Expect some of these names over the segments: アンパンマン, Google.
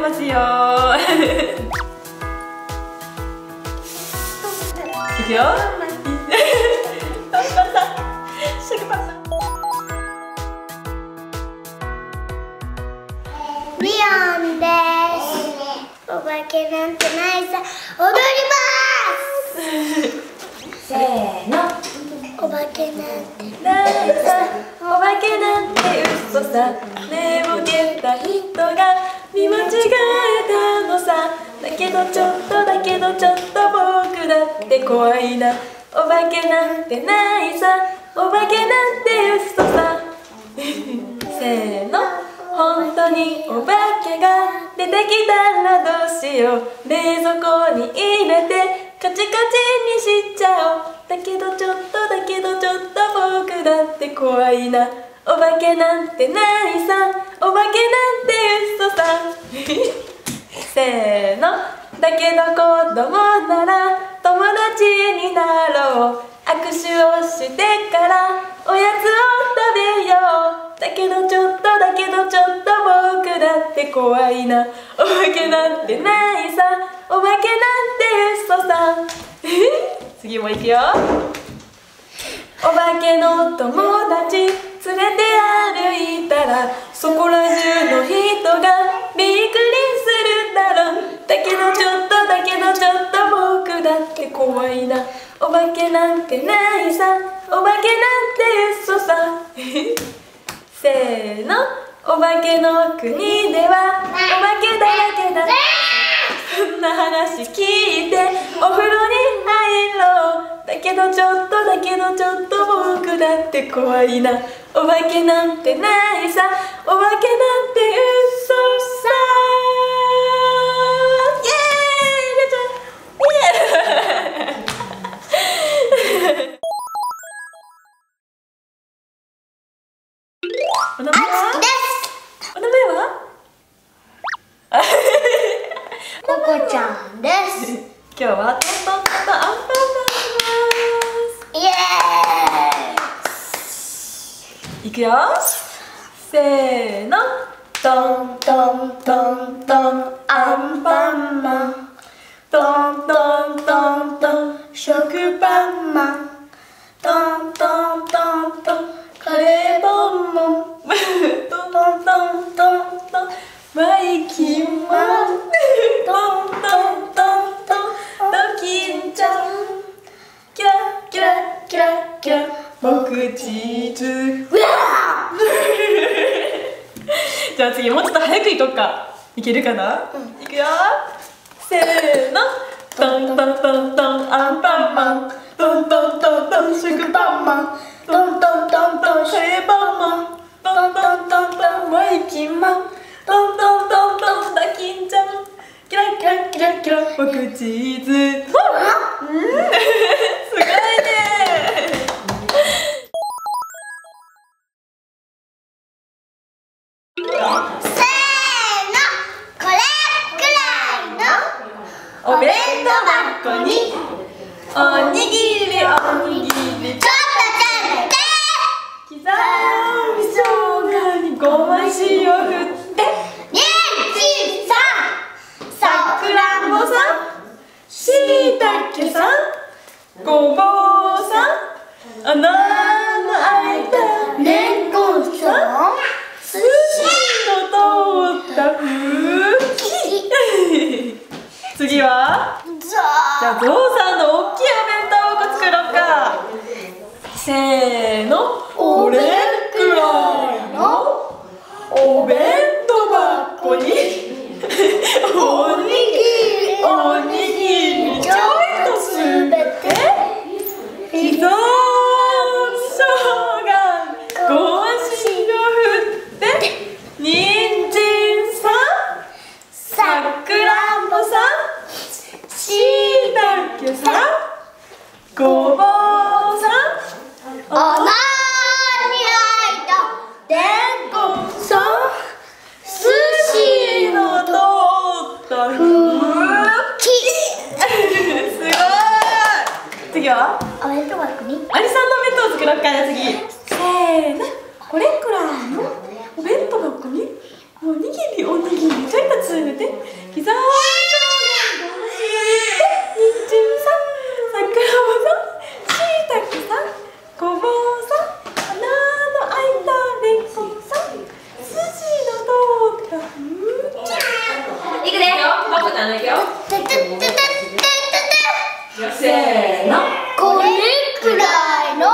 ますよいくよパンパンだシャクパンだリオンですお化けなんてないさ踊りますせーのお化けなんてないさお化けなんて嘘さねえ受けた人が見間違えたのさだけどちょっとだけどちょっと僕だって怖いなお化けなんてないさお化けなんて嘘させーの本当にお化けが出てきたらどうしよう冷蔵庫に入れてカチカチにしちゃおうだけどちょっとだけどちょっと僕だって怖いなお化けなんてないさお化けなんて嘘させーのだけど子供なら友達になろう握手をしてからおやつを食べようだけどちょっとだけどちょっと僕だって怖いなお化けなんてないさお化けなんて嘘さ次もいくよお化けの友達連れて歩いたらそこら中の人がびっくりするだろうだけどちょっとだけどちょっと僕だって怖いなお化けなんてないさお化けなんて嘘させーのお化けの国ではお化けだらけだそんな話聞いてお風呂に入ろうだけどちょっとだけどちょっと僕だって怖いなお化けなんてないさお化けなんて嘘さイエーイレちゃんイエーイお名前は？お名前は？ココちゃんです。今日はトントンとアンパンマンします。イエーイ。いくよ。せーの。トントントントンアンパンマン。トントントントン食パンマン。トントントントンカレーボンボン。バイキンマントントントントンドキンちゃんキラキラキラキラ僕チーズうわじゃあ次もうちょっと早くいこっかいけるかな、うん、いくよせーのトントントントンアンパンマントントントントン食パンマントントントントンシェーパンマントントントントンバイキンマントントントントンだきんちゃんキラキラキラキラ僕チーズ、うん、すごいねせーのこれくらいのお弁当箱におにぎりおにぎりちょっと食べて刻み生姜にごま塩振ってしいたけさん、ごぼうさん、穴の開いたれんこんさん、筋の通ったふき次はじゃあゾウさんの大きいお弁当箱作ろうかせーのこれくらいのお弁当箱におにぎりおにぎりおおにぎりおにぎり、ちょいとつめて刻み醤油、人参さん、桜もさん、しいたけさん、ごぼうさん、穴の開いたれんこんさん、筋の通ったうんちゃん、いくでよ、パパちゃんのいくよ、せーの、これくらいの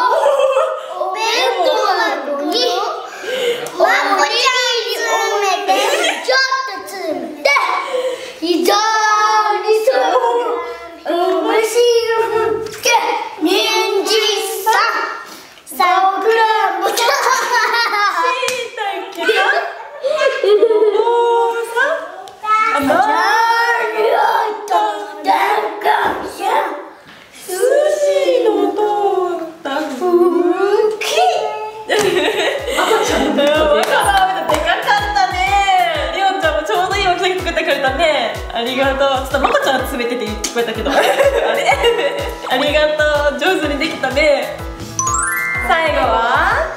ありがとう。ちょっとまこちゃん詰めてて聞こえたけどあれありがとう、上手にできたね。最後は